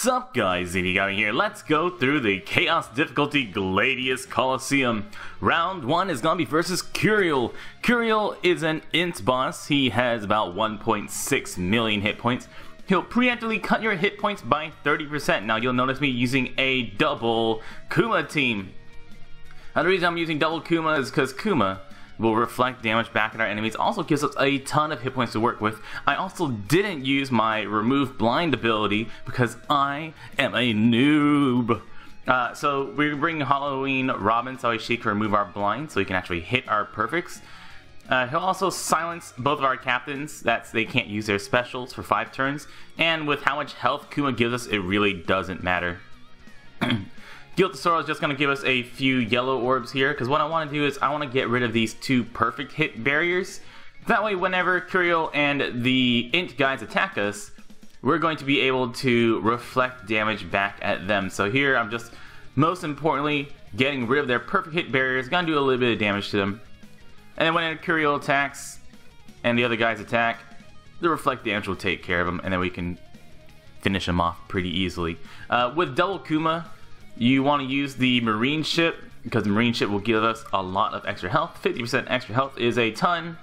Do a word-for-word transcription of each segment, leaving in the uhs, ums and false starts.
Sup guys, Zeenigami here. Let's go through the Chaos Difficulty Gladius Coliseum. Round one is gonna be versus Curiel. Curiel is an int boss. He has about one point six million hit points. He'll preemptively cut your hit points by thirty percent. Now you'll notice me using a double Kuma team. Now the reason I'm using double Kuma is because Kuma will reflect damage back at our enemies, also gives us a ton of hit points to work with. I also didn't use my remove blind ability because I am a noob. Uh, so we bring Halloween Robin so she can remove our blind so we can actually hit our perfects. Uh, he'll also silence both of our captains, that's they can't use their specials for five turns, and with how much health Kuma gives us, it really doesn't matter. Guilt of Sorrow is just going to give us a few yellow orbs here, because what I want to do is I want to get rid of these two perfect hit barriers. That way whenever Curiel and the int guys attack us, we're going to be able to reflect damage back at them. So here I'm just, most importantly, getting rid of their perfect hit barriers, going to do a little bit of damage to them. And then when Curiel attacks and the other guys attack, the reflect damage will take care of them, and then we can finish them off pretty easily. Uh, with double Kuma, you want to use the Marine Ship, because the Marine Ship will give us a lot of extra health. fifty percent extra health is a ton.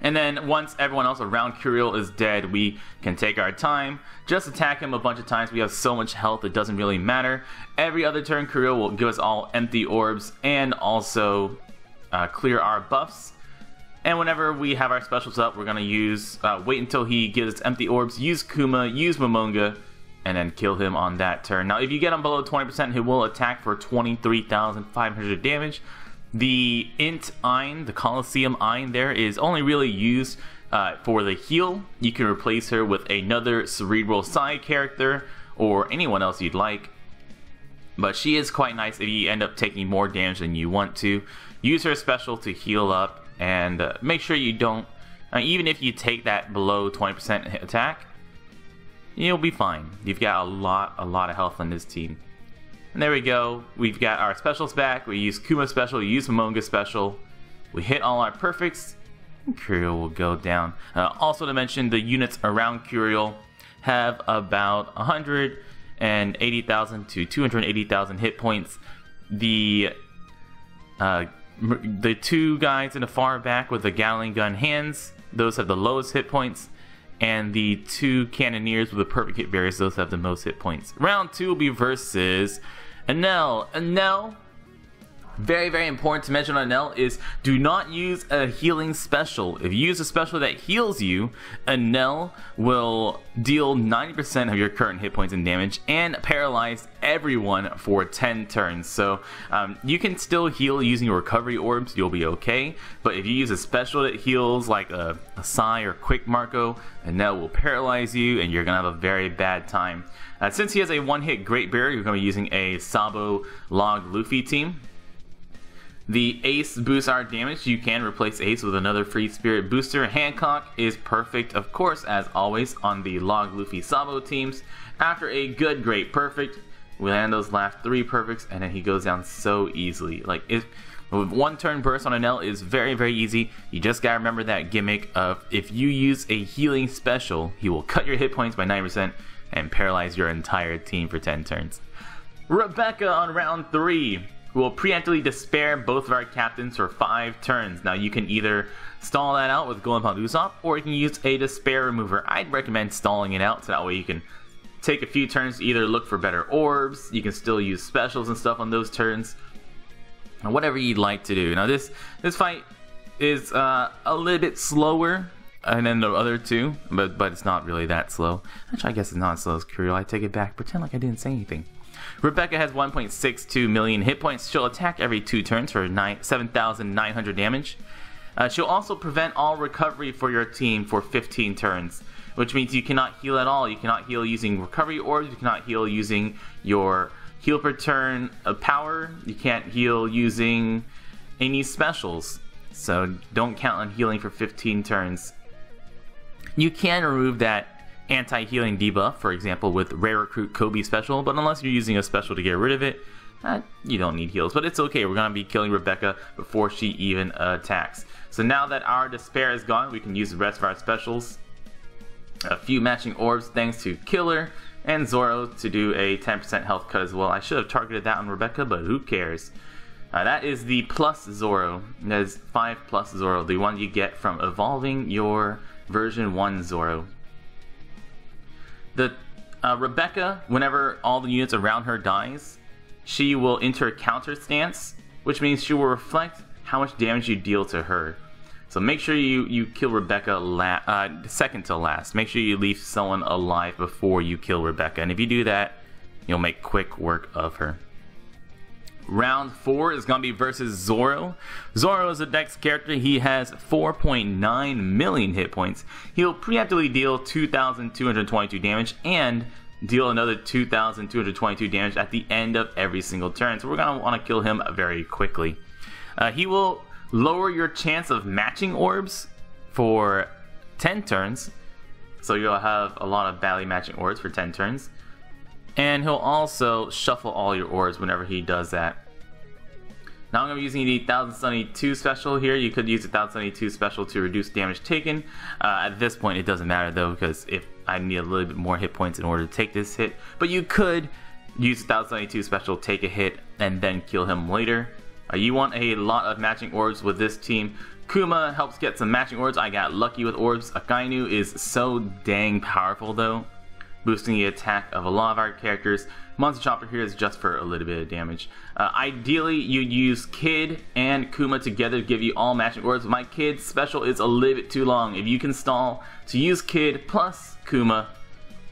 And then once everyone else around Curiel is dead, we can take our time. Just attack him a bunch of times. We have so much health, it doesn't really matter. Every other turn, Curiel will give us all empty orbs and also uh, clear our buffs. And whenever we have our specials up, we're going to use, uh, wait until he gives us empty orbs, use Kuma, use Momonga, and then kill him on that turn. Now if you get him below twenty percent, he will attack for twenty-three thousand five hundred damage. The int Ein, the Colosseum Ein there, is only really used uh, for the heal. You can replace her with another cerebral side character or anyone else you'd like. But she is quite nice if you end up taking more damage than you want to. Use her special to heal up and uh, make sure you don't, uh, even if you take that below twenty percent attack, you'll be fine. You've got a lot, a lot of health on this team. And there we go. We've got our specials back. We use Kuma special, we use Momonga special. We hit all our perfects. And Curiel will go down. Uh, also to mention, the units around Curiel have about one hundred eighty thousand to two hundred eighty thousand hit points. The uh, the two guys in the far back with the Gatling gun hands, those have the lowest hit points. And the two cannoneers with the perfect hit barriers, those have the most hit points. Round two will be versus Enel. Enel, very, very important to mention on Enel is do not use a healing special. If you use a special that heals you, Enel will deal ninety percent of your current hit points and damage and paralyze everyone for ten turns. So um, you can still heal using recovery orbs, you'll be okay. But if you use a special that heals like a Sai or Quick Marco, and that will paralyze you and you're gonna have a very bad time. Uh, since he has a one hit great barrier, you're gonna be using a Sabo Log Luffy team. The Ace boosts our damage. You can replace Ace with another free spirit booster. Hancock is perfect, of course, as always, on the Log Luffy Sabo teams. After a good great perfect, we land those last three perfects, and then he goes down so easily. Like, if with one turn burst on Enel is very, very easy. You just gotta remember that gimmick of if you use a healing special, he will cut your hit points by ninety percent and paralyze your entire team for ten turns. Rebecca on round three will preemptively despair both of our captains for five turns. Now you can either stall that out with Golden Pound Usopp, or you can use a despair remover. I'd recommend stalling it out so that way you can take a few turns to either look for better orbs, you can still use specials and stuff on those turns, and whatever you'd like to do. Now this this fight is uh, a little bit slower than the other two, but but it's not really that slow. Actually, I guess it's not as slow as Curiel. I take it back. Pretend like I didn't say anything. Rebecca has one point six two million hit points. She'll attack every two turns for seven thousand nine hundred damage. Uh, she'll also prevent all recovery for your team for fifteen turns, which means you cannot heal at all. You cannot heal using recovery orbs. You cannot heal using your heal per turn of power. You can't heal using any specials. So don't count on healing for fifteen turns. You can remove that anti-healing debuff, for example, with Rare Recruit Kobe special, but unless you're using a special to get rid of it, Uh, you don't need heals, but it's okay. We're going to be killing Rebecca before she even uh, attacks. So now that our despair is gone, we can use the rest of our specials. A few matching orbs thanks to Killer, and Zoro to do a ten percent health cut as well. I should have targeted that on Rebecca, but who cares? Uh, that is the plus Zoro. That is five plus Zoro, the one you get from evolving your version one Zoro. The uh, Rebecca, whenever all the units around her dies, she will enter a counter stance, which means she will reflect how much damage you deal to her. So make sure you, you kill Rebecca la uh, second to last. Make sure you leave someone alive before you kill Rebecca, and if you do that, you'll make quick work of her. Round four is going to be versus Zoro. Zoro is the next character. He has four point nine million hit points. He'll preemptively deal two thousand two hundred twenty-two damage and deal another two thousand two hundred twenty-two damage at the end of every single turn. So we're going to want to kill him very quickly. Uh, he will lower your chance of matching orbs for ten turns. So you'll have a lot of badly matching orbs for ten turns. And he'll also shuffle all your orbs whenever he does that. Now I'm going to be using the Thousand Sunny two special here. You could use the Thousand Sunny two special to reduce damage taken. Uh, at this point it doesn't matter though, because if I need a little bit more hit points in order to take this hit. But you could use the Thousand Sunny two special, take a hit, and then kill him later. Uh, you want a lot of matching orbs with this team. Kuma helps get some matching orbs. I got lucky with orbs. Akainu is so dang powerful though, boosting the attack of a lot of our characters. Monster Chopper here is just for a little bit of damage. Uh, ideally, you use Kid and Kuma together to give you all matching orbs. My Kid special is a little bit too long. If you can stall to use Kid plus Kuma,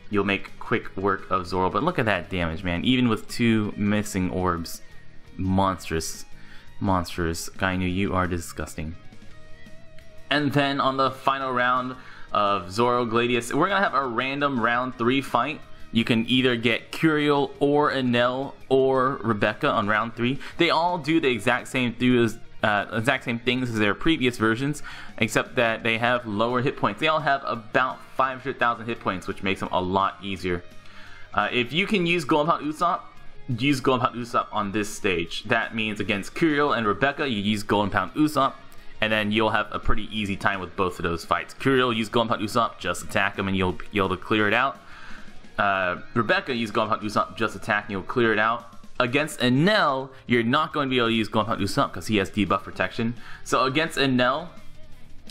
you'll make quick work of Zoro. But look at that damage, man. Even with two missing orbs. Monstrous. Monstrous. Akainu, you are disgusting. And then on the final round of Zoro Gladius, we're gonna have a random round three fight. You can either get Curiel or Enel or Rebecca on round three. They all do the exact same things, uh, exact same things as their previous versions, except that they have lower hit points. They all have about five hundred thousand hit points, which makes them a lot easier. Uh, if you can use Golden Pound Usopp, use Golden Pound Usopp on this stage. That means against Curiel and Rebecca, you use Golden Pound Usopp. And then you'll have a pretty easy time with both of those fights. Curiel, use Golden Pound Usopp, just attack him and you'll be able to clear it out. Uh, Rebecca, use Golden Pound Usopp, just attack and you'll clear it out. Against Enel, you're not going to be able to use Golden Pound Usopp because he has debuff protection. So against Enel,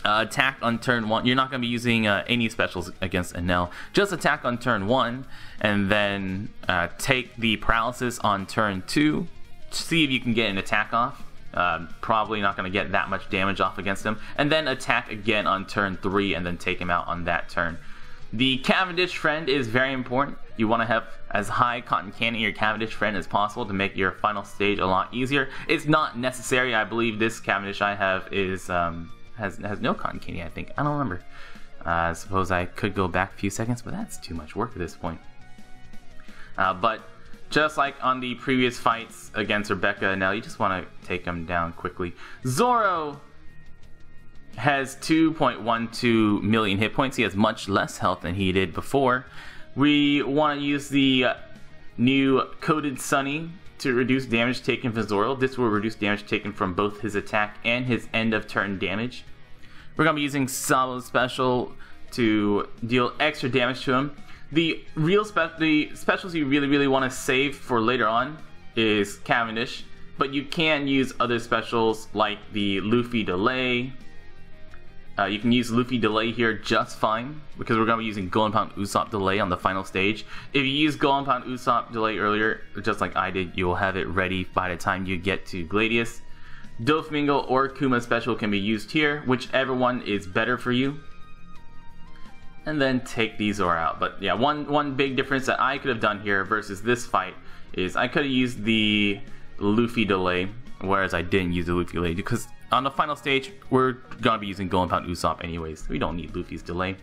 uh, attack on turn one. You're not going to be using uh, any specials against Enel. Just attack on turn one and then uh, take the paralysis on turn two. See if you can get an attack off. Uh, probably not going to get that much damage off against him, and then attack again on turn three and then take him out on that turn. The Cavendish friend is very important. You want to have as high cotton candy in your Cavendish friend as possible to make your final stage a lot easier. It's not necessary. I believe this Cavendish I have is um, has, has no cotton candy, I think. I don't remember. Uh, I suppose I could go back a few seconds, but that's too much work at this point. Uh, but just like on the previous fights against Rebecca and Nell, you just want to take them down quickly. Zoro has two point one two million hit points. He has much less health than he did before. We want to use the new Coded Sunny to reduce damage taken from Zoro. This will reduce damage taken from both his attack and his end of turn damage. We're going to be using Sabo's special to deal extra damage to him. The real spe the specials you really, really want to save for later on is Cavendish, but you can use other specials like the Luffy Delay. Uh, you can use Luffy Delay here just fine, because we're going to be using Golden Pound Usopp Delay on the final stage. If you use Golden Pound Usopp Delay earlier, just like I did, you'll have it ready by the time you get to Gladius. Doflamingo or Kuma special can be used here, whichever one is better for you. And then take these Zoro out. But yeah, one one big difference that I could have done here versus this fight is I could have used the Luffy Delay, whereas I didn't use the Luffy Delay because on the final stage we're gonna be using Golden Pound Usopp anyways. We don't need Luffy's Delay.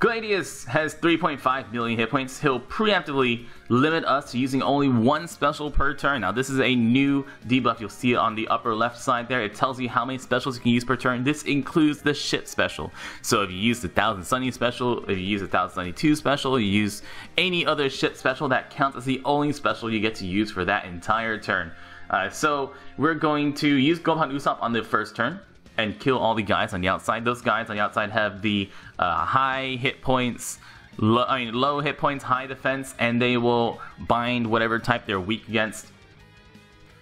Gladius has three point five million hit points. He'll preemptively limit us to using only one special per turn. Now this is a new debuff. You'll see it on the upper left side there. It tells you how many specials you can use per turn. This includes the ship special. So if you use the Thousand Sunny special, if you use the Thousand Sunny two special, you use any other ship special, that counts as the only special you get to use for that entire turn. Uh, so we're going to use Golden Pound Usopp on the first turn and kill all the guys on the outside. Those guys on the outside have the uh, high hit points, Low, I mean, low hit points, high defense, and they will bind whatever type they're weak against.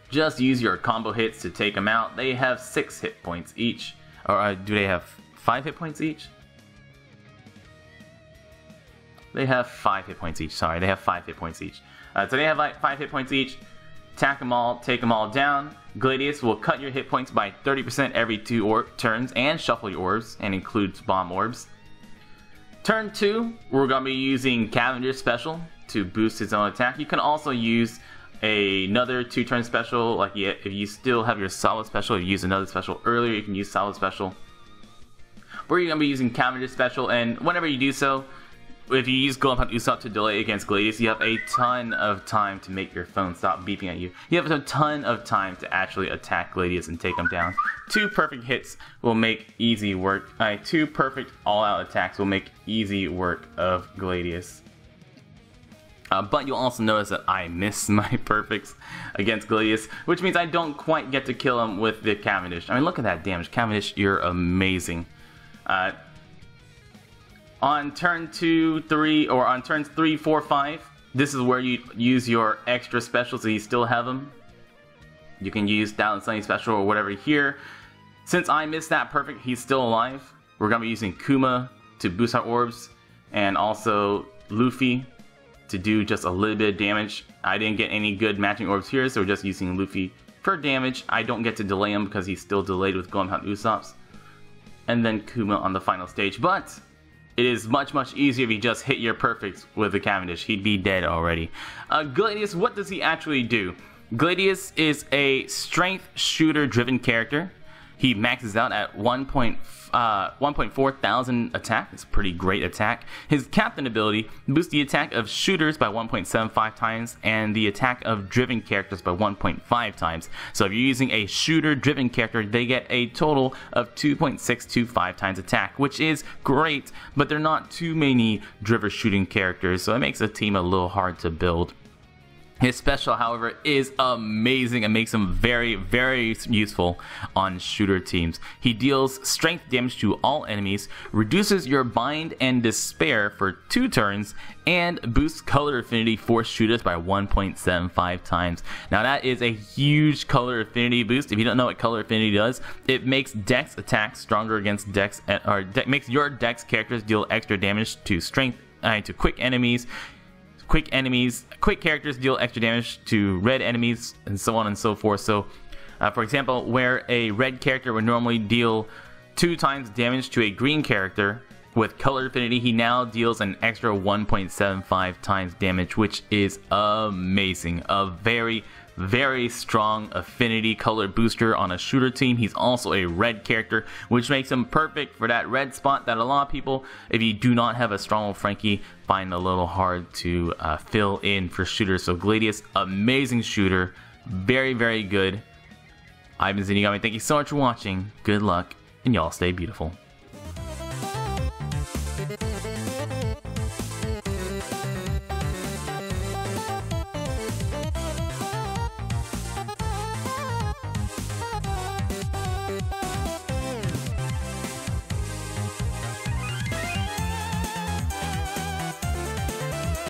Just use your combo hits to take them out. They have six hit points each. Or uh, do they have five hit points each? They have five hit points each. Sorry, they have five hit points each. Uh, so they have like five hit points each. Attack them all, take them all down. Gladius will cut your hit points by thirty percent every two or turns and shuffle your orbs, and includes bomb orbs. Turn two, we're going to be using Cavendish special to boost his own attack. You can also use a, another two-turn special. Like you, if you still have your solid special, you use another special earlier, you can use solid special. But you're going to be using Cavendish special, and whenever you do so, if you use Golden Pound Usopp to delay against Gladius, you have a ton of time to make your phone stop beeping at you. You have a ton of time to actually attack Gladius and take him down. Two perfect hits will make easy work. Uh, two perfect all-out attacks will make easy work of Gladius. Uh, but you'll also notice that I miss my perfects against Gladius, which means I don't quite get to kill him with the Cavendish. I mean, look at that damage. Cavendish, you're amazing. Uh... On turn two, three, or on turns three, four, five, this is where you use your extra specials if you still have them. You can use Thousand Sunny special or whatever here. Since I missed that perfect, he's still alive. We're going to be using Kuma to boost our orbs, and also Luffy to do just a little bit of damage. I didn't get any good matching orbs here, so we're just using Luffy for damage. I don't get to delay him because he's still delayed with Golden Pound Usopp's. And then Kuma on the final stage. But it is much, much easier if you just hit your perfects with the Cavendish. He'd be dead already. Uh, Gladius, what does he actually do? Gladius is a strength shooter-driven character. He maxes out at one point four thousand attack. It's a pretty great attack. His captain ability boosts the attack of shooters by one point seven five times and the attack of driven characters by one point five times. So if you're using a shooter-driven character, they get a total of two point six two five times attack, which is great, but there are not too many driver shooting characters, so it makes a team a little hard to build. His special, however, is amazing and makes him very, very useful on shooter teams. He deals strength damage to all enemies, reduces your bind and despair for two turns, and boosts color affinity for shooters by one point seven five times. Now that is a huge color affinity boost. If you don't know what color affinity does, it makes dex attacks stronger against dex, or de makes your dex characters deal extra damage to strength, uh, to quick enemies. Quick enemies, quick characters deal extra damage to red enemies, and so on and so forth. So, uh, for example, where a red character would normally deal two times damage to a green character, with color affinity, he now deals an extra one point seven five times damage, which is amazing. A very, very strong affinity color booster on a shooter team. He's also a red character, which makes him perfect for that red spot that a lot of people, if you do not have a strong Frankie, find a little hard to uh, fill in for shooters. So Gladius, amazing shooter, very, very good. I've been Zeenigami. Thank you so much for watching. Good luck, and y'all stay beautiful.